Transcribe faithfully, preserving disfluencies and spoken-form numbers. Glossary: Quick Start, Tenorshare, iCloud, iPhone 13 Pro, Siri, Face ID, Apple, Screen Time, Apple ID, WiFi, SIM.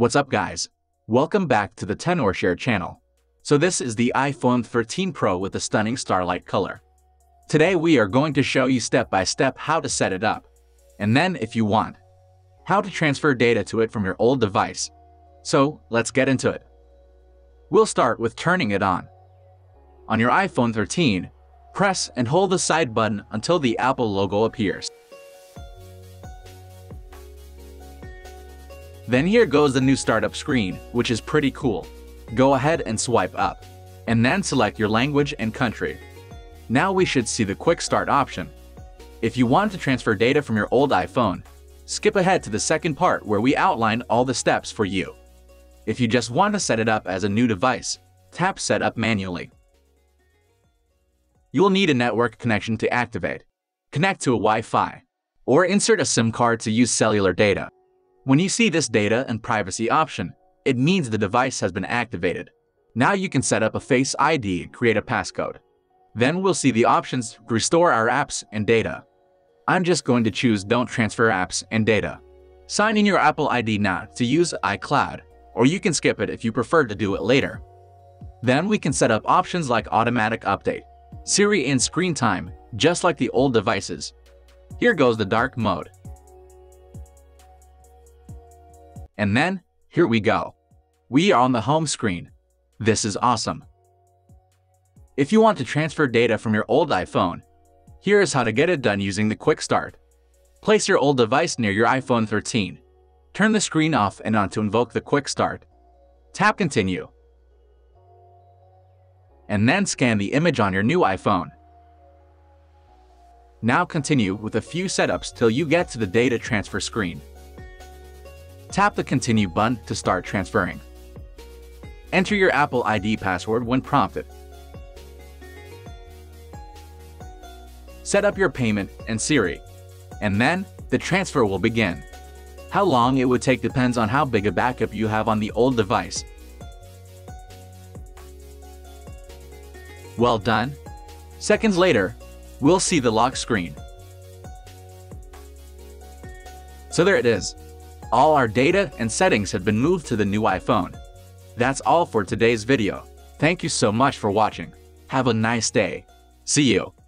What's up, guys? Welcome back to the Tenorshare channel. So this is the iPhone thirteen Pro with a stunning starlight color. Today we are going to show you step by step how to set it up, and then if you want, how to transfer data to it from your old device. So let's get into it. We'll start with turning it on. On your iPhone thirteen, press and hold the side button until the Apple logo appears. Then here goes the new startup screen, which is pretty cool. Go ahead and swipe up, and then select your language and country. Now we should see the Quick Start option. If you want to transfer data from your old iPhone, skip ahead to the second part where we outline all the steps for you. If you just want to set it up as a new device, tap Setup manually. You will need a network connection to activate. Connect to a Wi-Fi, or insert a SIM card to use cellular data. When you see this data and privacy option, it means the device has been activated. Now you can set up a Face I D and create a passcode. Then we'll see the options to restore our apps and data. I'm just going to choose Don't Transfer Apps and Data. Sign in your Apple I D now to use iCloud, or you can skip it if you prefer to do it later. Then we can set up options like Automatic Update, Siri and Screen Time, just like the old devices. Here goes the dark mode. And then, here we go. We are on the home screen. This is awesome. If you want to transfer data from your old iPhone, here is how to get it done using the Quick Start. Place your old device near your iPhone thirteen. Turn the screen off and on to invoke the Quick Start. Tap Continue. And then scan the image on your new iPhone. Now continue with a few setups till you get to the data transfer screen. Tap the Continue button to start transferring. Enter your Apple I D password when prompted. Set up your payment and Siri, and then the transfer will begin. How long it would take depends on how big a backup you have on the old device. Well done. Seconds later, we'll see the lock screen. So there it is. All our data and settings have been moved to the new iPhone. That's all for today's video. Thank you so much for watching. Have a nice day. See you.